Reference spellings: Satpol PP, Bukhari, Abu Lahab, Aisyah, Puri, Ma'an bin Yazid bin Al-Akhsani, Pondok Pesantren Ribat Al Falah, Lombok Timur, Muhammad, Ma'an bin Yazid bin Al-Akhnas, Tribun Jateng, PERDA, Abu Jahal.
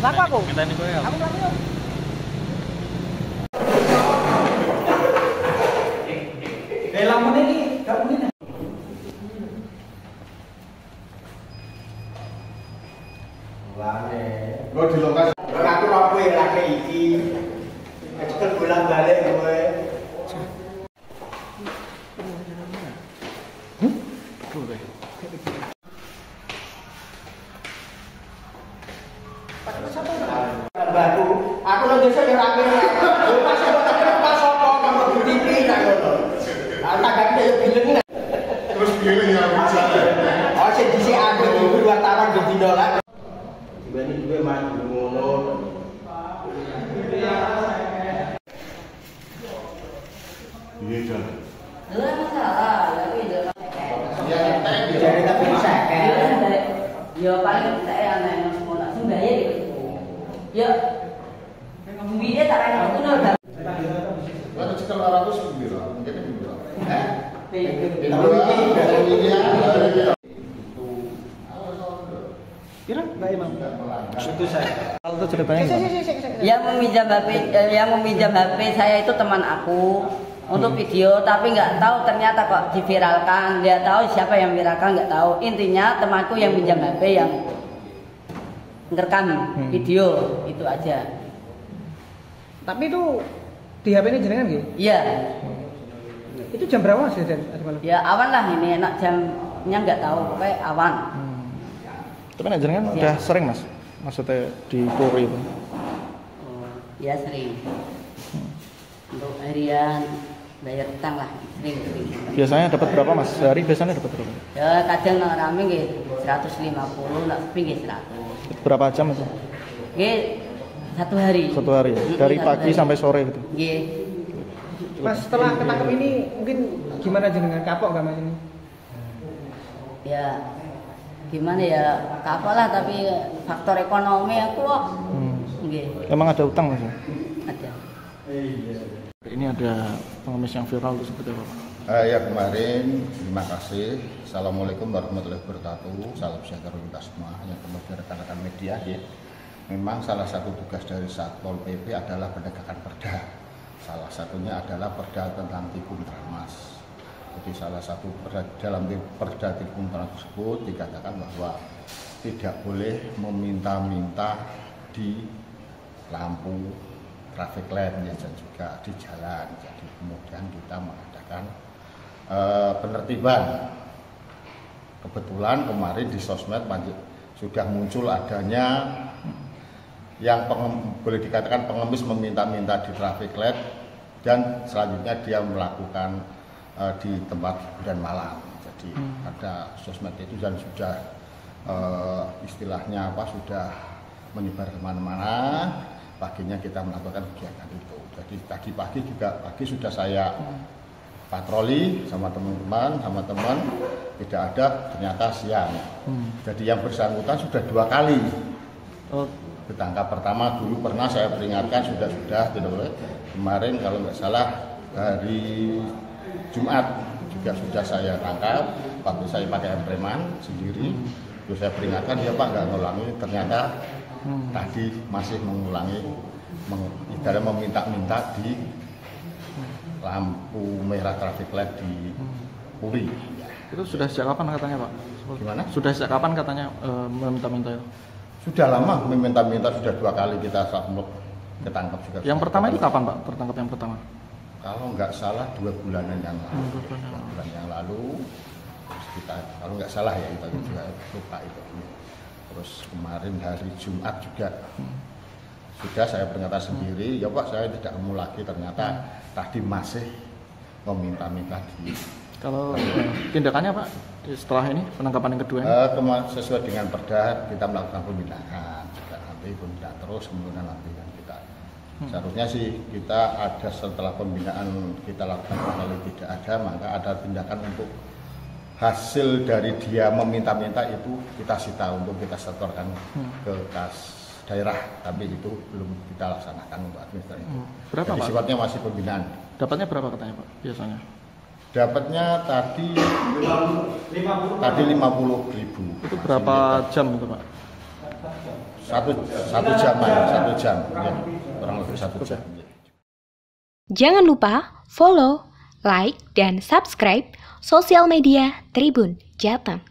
Laku aku. Aku laku yuk. Lamunnya ini, kamunya. Lane. Lo di lokasi. Aku rapi lagi iki. Ekspert bulan balik gue. Aku lo desa yang rapi. Terus pilih yang bisa. Oh, sih aku itu dua taran di dolar. Tiba-tiba gue mandi ngono. Iya, Jan. Lah masalah, tapi dalam. Ya tapi dari tapi sakit. Ya paling saya ana ngono sembaye gitu. Ya. Memang dia taran ngono. Yang meminjam HP saya itu teman aku untuk video, tapi nggak tahu ternyata kok diviralkan. Dia tahu siapa yang viralkan nggak tahu. Intinya temanku yang pinjam HP yang ngerekam video itu aja. Tapi itu di HP ini jenengan gitu? Iya. Itu jam berapa sih Dan? Ya awan lah ini, enak jamnya nggak tahu, pokoknya awan. Tapi nak jenengan udah sering mas, maksudnya di Puri itu? Oh, ya sering. Untuk harian bayar utang lah, sering. Biasanya dapat berapa mas? Sehari biasanya dapat berapa? Ya kadang nggak rame gitu, 150, nggak sepi gitu 100. Berapa jam itu? Gitu, satu hari. Satu hari, dari pagi sampai sore gitu? Gitu. Mas setelah ketangkep ini mungkin gimana jenengan kapok nggak mas ini? Ya gimana ya kapok lah, tapi faktor ekonomi aku kok. Emang ada utang mas? Ada. Ini ada pengemis yang viral itu seperti apa? Ya kemarin terima kasih. Assalamualaikum warahmatullahi wabarakatuh. Salam sejahtera untuk semua yang kemudian rekan-rekan media ya. Memang salah satu tugas dari Satpol PP adalah penegakan perda. Salah satunya adalah perda tentang tipu tramas. Jadi salah satu dalam perda tipu tramas tersebut dikatakan bahwa tidak boleh meminta-minta di lampu traffic light ya, dan juga di jalan. Jadi kemudian kita mengadakan penertiban. Kebetulan kemarin di sosmed sudah muncul adanya yang boleh dikatakan pengemis meminta-minta di traffic light dan selanjutnya dia melakukan di tempat hiburan malam. Jadi ada sosmed itu dan sudah istilahnya apa sudah menyebar kemana-mana. Paginya kita melakukan kegiatan itu. Jadi tadi pagi juga sudah saya patroli sama teman-teman tidak ada, ternyata siang. Jadi yang bersangkutan sudah dua kali. Ditangkap pertama dulu pernah saya peringatkan sudah tidak boleh. Kemarin kalau nggak salah hari Jumat juga sudah saya tangkap, waktu saya pakai preman sendiri. Terus saya peringatkan dia pak nggak ngulangi, ternyata tadi masih mengulangi dalam meminta-minta di lampu merah traffic light di Puri. Itu sudah sejak kapan katanya pak? Gimana? Sudah sejak kapan katanya meminta-minta itu? Sudah lama meminta-minta, sudah dua kali kita ketangkap juga. Yang pertama itu kapan pak? Tertangkap yang pertama? Kalau nggak salah 2 bulanan yang lalu. 2 bulan yang lalu. Terus kita, kalau nggak salah ya kita juga lupa itu. Terus kemarin hari Jumat juga sudah saya pernyataan sendiri. Ya pak saya tidak mau lagi, ternyata tadi masih meminta-minta di. Kalau tindakannya pak setelah ini penangkapan yang kedua? Sesuai dengan perda kita melakukan pembinaan, nanti pembinaan terus kemudian nanti kan kita seharusnya sih kita ada setelah pembinaan kita lakukan kalau tidak ada maka ada tindakan untuk hasil dari dia meminta-minta itu kita sita untuk kita setorkan ke kas daerah, tapi itu belum kita laksanakan untuk administrasi. Berapa jadi, pak? Sifatnya masih pembinaan. Dapatnya berapa katanya pak biasanya? Dapatnya tadi 50.000. Itu berapa jam itu pak? satu jam, ya, kurang lebih 1 jam. Jangan lupa follow, like, dan subscribe sosial media Tribun Jateng.